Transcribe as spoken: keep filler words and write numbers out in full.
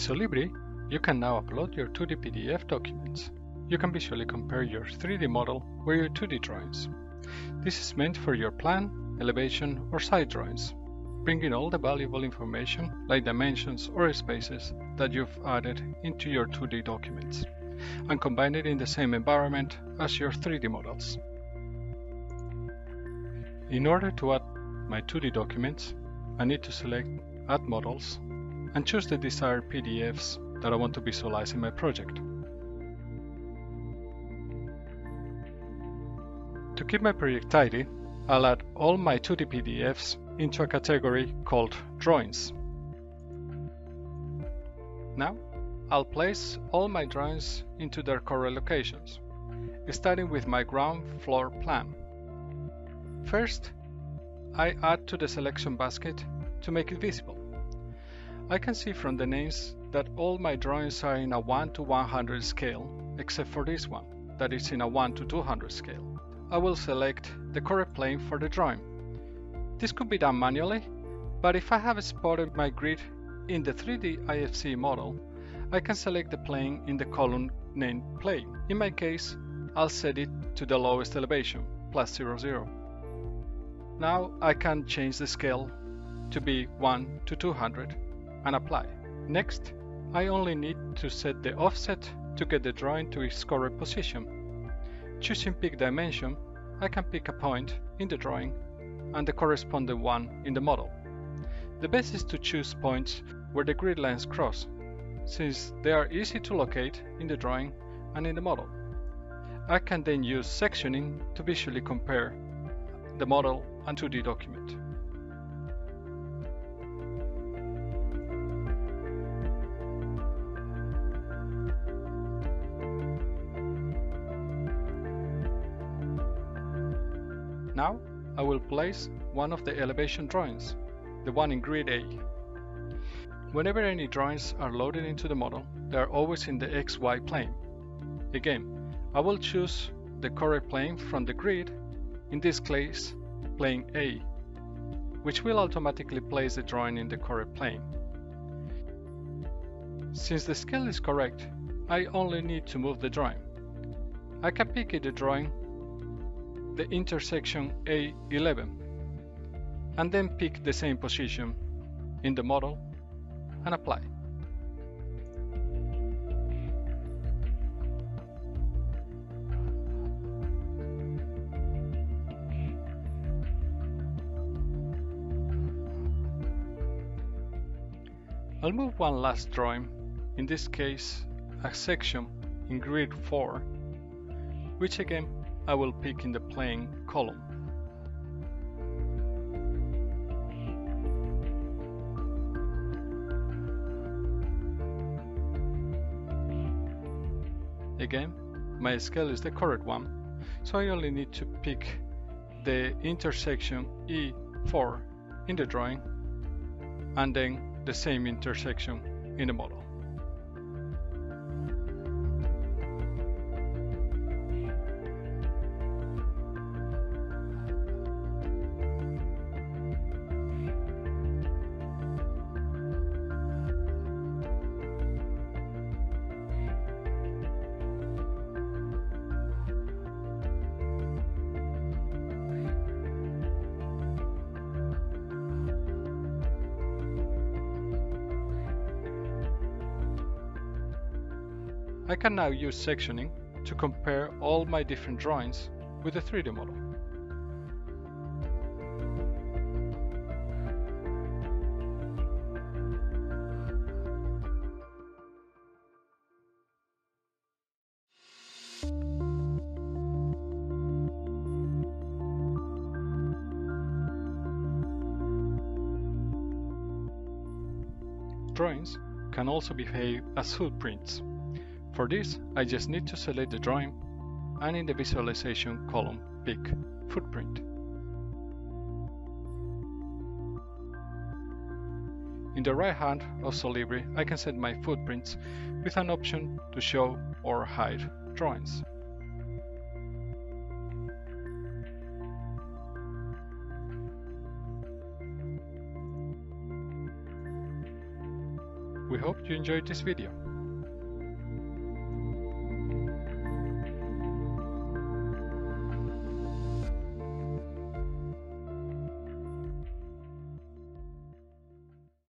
Solibri, you can now upload your two D P D F documents. You can visually compare your three D model with your two D drawings. This is meant for your plan, elevation or site drawings, bringing all the valuable information like dimensions or spaces that you've added into your two D documents, and combine it in the same environment as your three D models. In order to add my two D documents, I need to select Add Models and choose the desired P D Fs that I want to visualize in my project. To keep my project tidy, I'll add all my two D P D Fs into a category called Drawings. Now, I'll place all my drawings into their correct locations, starting with my ground floor plan. First, I add to the selection basket to make it visible. I can see from the names that all my drawings are in a one to one hundred scale, except for this one, that is in a one to two hundred scale. I will select the correct plane for the drawing. This could be done manually, but if I have spotted my grid in the three D I F C model, I can select the plane in the column named Plane. In my case, I'll set it to the lowest elevation, plus zero, zero. Now I can change the scale to be one to two hundred and apply. Next, I only need to set the offset to get the drawing to its correct position. Choosing Pick Dimension, I can pick a point in the drawing and the corresponding one in the model. The best is to choose points where the grid lines cross, since they are easy to locate in the drawing and in the model. I can then use sectioning to visually compare the model and two D document. Now I will place one of the elevation drawings, the one in grid A. Whenever any drawings are loaded into the model, they are always in the X Y plane. Again, I will choose the correct plane from the grid, in this case plane A, which will automatically place the drawing in the correct plane. Since the scale is correct, I only need to move the drawing. I can pick in the drawing the intersection A eleven and then pick the same position in the model and apply. I'll move one last drawing, in this case a section in grid four, which again I will pick in the plane column. Again, my scale is the correct one, so I only need to pick the intersection E four in the drawing and then the same intersection in the model. I can now use sectioning to compare all my different drawings with the three D model. Drawings can also behave as footprints. For this, I just need to select the drawing and in the visualization column, pick Footprint. In the right hand of Solibri, I can set my footprints with an option to show or hide drawings. We hope you enjoyed this video.